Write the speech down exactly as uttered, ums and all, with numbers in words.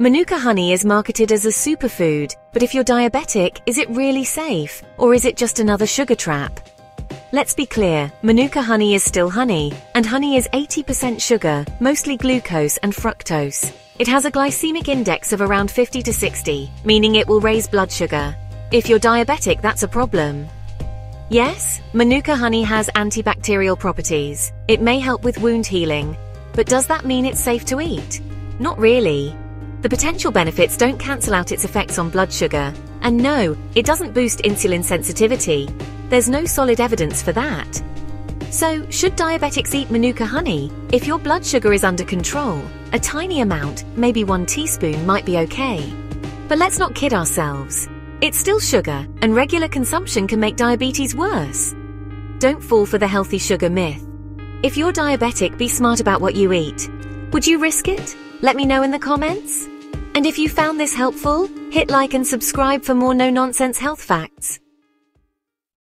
Manuka honey is marketed as a superfood, but if you're diabetic, is it really safe? Or is it just another sugar trap? Let's be clear, Manuka honey is still honey, and honey is eighty percent sugar, mostly glucose and fructose. It has a glycemic index of around fifty to sixty, meaning it will raise blood sugar. If you're diabetic, that's a problem. Yes, Manuka honey has antibacterial properties. It may help with wound healing. But does that mean it's safe to eat? Not really. The potential benefits don't cancel out its effects on blood sugar. And no, it doesn't boost insulin sensitivity. There's no solid evidence for that. So, should diabetics eat Manuka honey? If your blood sugar is under control, a tiny amount, maybe one teaspoon, might be okay. But let's not kid ourselves. It's still sugar, and regular consumption can make diabetes worse. Don't fall for the healthy sugar myth. If you're diabetic, be smart about what you eat. Would you risk it? Let me know in the comments. And if you found this helpful, hit like and subscribe for more no-nonsense health facts.